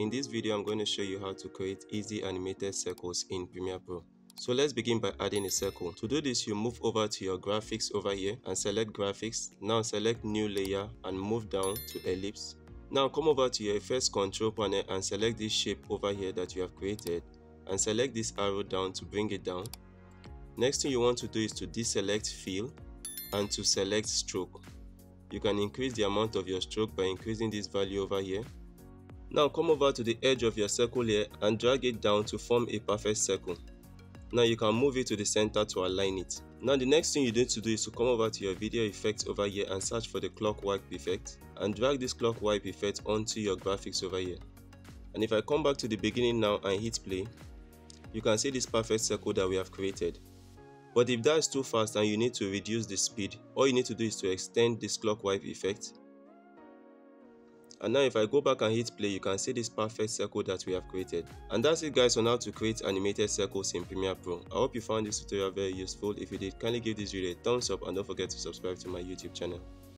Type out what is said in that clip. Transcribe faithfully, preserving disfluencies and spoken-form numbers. In this video, I'm going to show you how to create easy animated circles in Premiere Pro. So let's begin by adding a circle. To do this, you move over to your graphics over here and select graphics. Now select new layer and move down to ellipse. Now come over to your first control panel and select this shape over here that you have created and select this arrow down to bring it down. Next thing you want to do is to deselect fill and to select stroke. You can increase the amount of your stroke by increasing this value over here. Now come over to the edge of your circle here and drag it down to form a perfect circle. Now you can move it to the center to align it. Now the next thing you need to do is to come over to your video effects over here and search for the clock wipe effect and drag this clock wipe effect onto your graphics over here. And if I come back to the beginning now and hit play, you can see this perfect circle that we have created. But if that is too fast and you need to reduce the speed, all you need to do is to extend this clock wipe effect. And now if I go back and hit play, you can see this perfect circle that we have created. And that's it guys on how to create animated circles in Premiere Pro. I hope you found this tutorial very useful. If you did, kindly give this video a thumbs up and don't forget to subscribe to my YouTube channel.